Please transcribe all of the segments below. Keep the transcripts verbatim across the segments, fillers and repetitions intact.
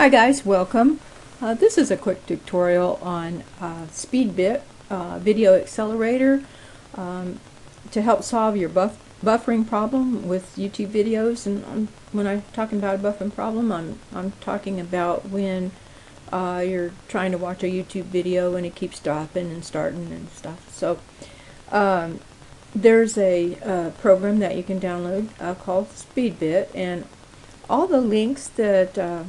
Hi guys, welcome. Uh, this is a quick tutorial on uh, Speedbit uh, video accelerator um, to help solve your buff buffering problem with YouTube videos. And um, when I'm talking about a buffering problem, I'm, I'm talking about when uh, you're trying to watch a YouTube video and it keeps stopping and starting and stuff. So um, there's a uh, program that you can download uh, called Speedbit, and all the links that uh,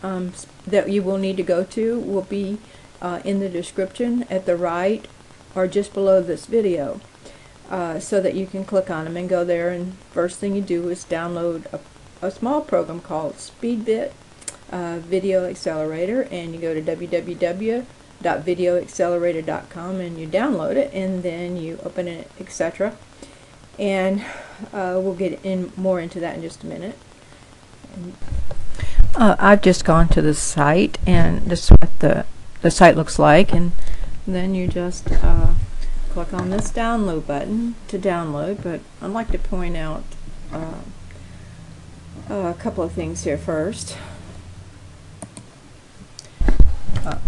Um, that you will need to go to will be uh, in the description at the right or just below this video, uh, so that you can click on them and go there, and first thing you do is download a, a small program called Speedbit uh, Video Accelerator, and you go to w w w dot video accelerator dot com and you download it, and then you open it, et cetera. And uh, we'll get in more into that in just a minute. And Uh, I've just gone to the site, and this is what the, the site looks like, and then you just uh, click on this download button to download. But I'd like to point out uh, a couple of things here first. Uh,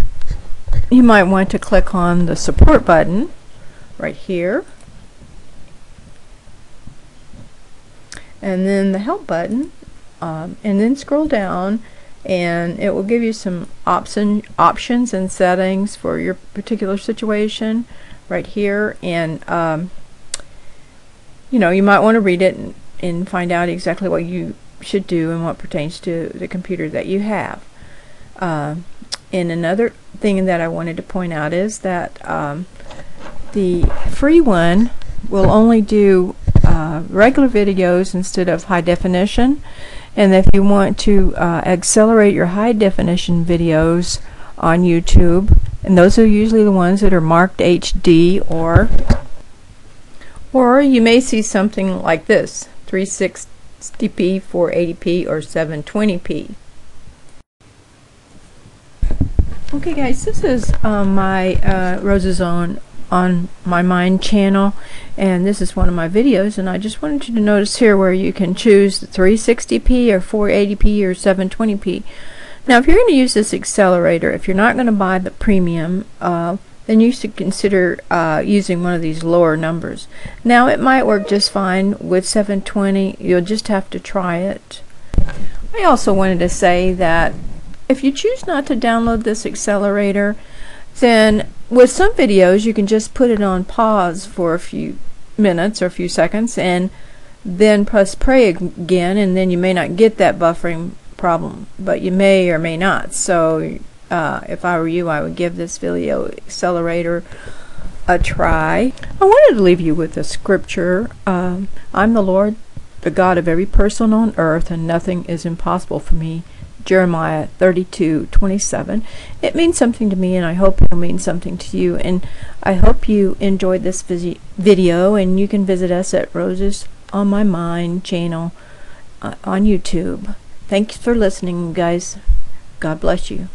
you might want to click on the support button right here, and then the help button. Um, and then scroll down, and it will give you some option, options and settings for your particular situation right here. And um, you know, you might want to read it and, and find out exactly what you should do and what pertains to the computer that you have. Uh, and another thing that I wanted to point out is that um, the free one will only do uh, regular videos instead of high definition. And if you want to uh, accelerate your high definition videos on YouTube, and those are usually the ones that are marked H D, or or you may see something like this, three sixty p, four eighty p, or seven twenty p. Okay guys, this is uh, my uh, Rose's Own on my Mind channel, and this is one of my videos, and I just wanted you to notice here where you can choose the three sixty p or four eighty p or seven twenty p. Now if you're going to use this accelerator, if you're not going to buy the premium, uh, then you should consider uh, using one of these lower numbers. Now it might work just fine with seven twenty, you'll just have to try it. I also wanted to say that if you choose not to download this accelerator, then with some videos you can just put it on pause for a few minutes or a few seconds and then press play again, and then you may not get that buffering problem, but you may or may not. So uh, if I were you, I would give this video accelerator a try. I wanted to leave you with a scripture. um, I'm the Lord, the God of every person on earth, and nothing is impossible for me. Jeremiah thirty-two twenty-seven. It means something to me, and I hope it'll mean something to you, and I hope you enjoyed this video, and you can visit us at Roses on My Mind channel uh, on YouTube. Thanks for listening guys. God bless you.